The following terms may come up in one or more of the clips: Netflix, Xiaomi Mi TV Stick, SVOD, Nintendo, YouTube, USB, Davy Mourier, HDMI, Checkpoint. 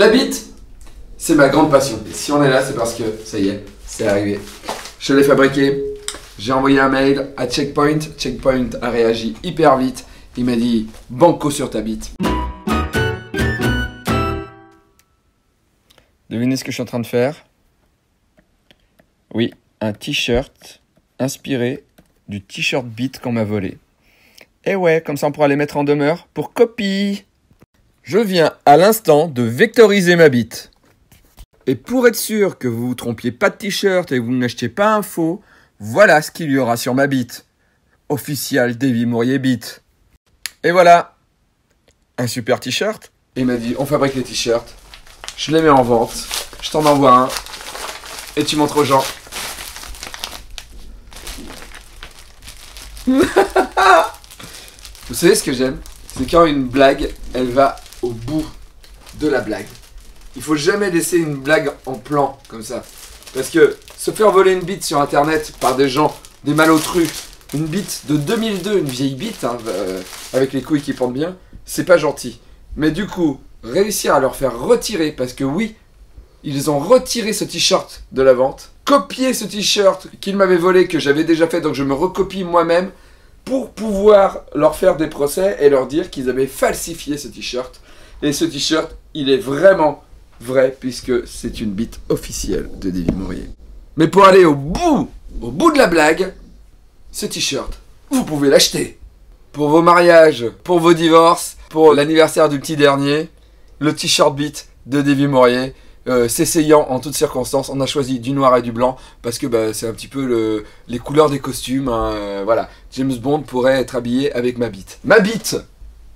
La bite, c'est ma grande passion. Et si on est là, c'est parce que, ça y est, c'est arrivé. Je l'ai fabriqué, j'ai envoyé un mail à Checkpoint. Checkpoint a réagi hyper vite. Il m'a dit « Banco sur ta bite ». Devinez ce que je suis en train de faire? Oui, un t-shirt inspiré du t-shirt bite qu'on m'a volé. Et ouais, comme ça on pourra les mettre en demeure pour copie. Je viens à l'instant de vectoriser ma bite. Et pour être sûr que vous ne vous trompiez pas de t-shirt et que vous n'achetiez pas un faux, voilà ce qu'il y aura sur ma bite. Official Davy Mourier bite. Et voilà, un super t-shirt. Il m'a dit, on fabrique les t-shirts, je les mets en vente, je t'en envoie un et tu montres aux gens. Vous savez ce que j'aime? C'est quand une blague, elle va au bout de la blague. Il faut jamais laisser une blague en plan comme ça. Parce que se faire voler une bite sur internet par des gens, des malotrus, une bite de 2002, une vieille bite, hein, avec les couilles qui pendent bien, c'est pas gentil. Mais du coup, réussir à leur faire retirer, parce que oui, ils ont retiré ce t-shirt de la vente, copié ce t-shirt qu'ils m'avaient volé, que j'avais déjà fait, donc je me recopie moi-même, pour pouvoir leur faire des procès et leur dire qu'ils avaient falsifié ce t-shirt. Et ce t-shirt, il est vraiment vrai, puisque c'est une bite officielle de Davy Mourier. Mais pour aller au bout de la blague, ce t-shirt, vous pouvez l'acheter. Pour vos mariages, pour vos divorces, pour l'anniversaire du petit dernier, le t-shirt bite de Davy Mourier, s'essayant en toutes circonstances, on a choisi du noir et du blanc, parce que bah, c'est un petit peu les couleurs des costumes, hein, voilà. James Bond pourrait être habillé avec ma bite. Ma bite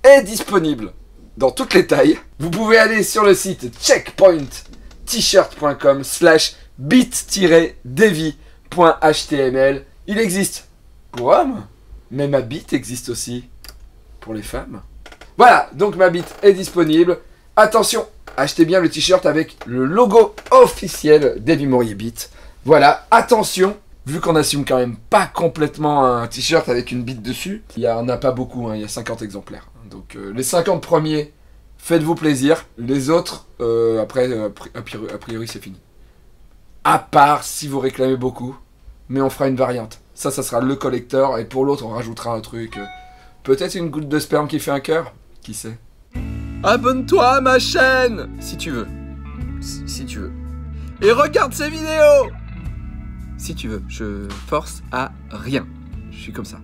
est disponible dans toutes les tailles. Vous pouvez aller sur le site checkpoint-tshirt.com/bit-davy.html. Il existe pour hommes, mais ma bite existe aussi pour les femmes. Voilà, donc ma bite est disponible. Attention, achetez bien le t-shirt avec le logo officiel Davy Mourier bite. Voilà, attention, vu qu'on assume quand même pas complètement un t-shirt avec une bite dessus, il n'y en a pas beaucoup, hein, il y a 50 exemplaires. Donc les 50 premiers, faites-vous plaisir. Les autres, après, a priori c'est fini. À part si vous réclamez beaucoup, mais on fera une variante. Ça sera le collector, et pour l'autre, on rajoutera un truc. Peut-être une goutte de sperme qui fait un cœur? Qui sait? Abonne-toi à ma chaîne! Si tu veux. Si tu veux. Et regarde ces vidéos! Si tu veux. Je force à rien. Je suis comme ça.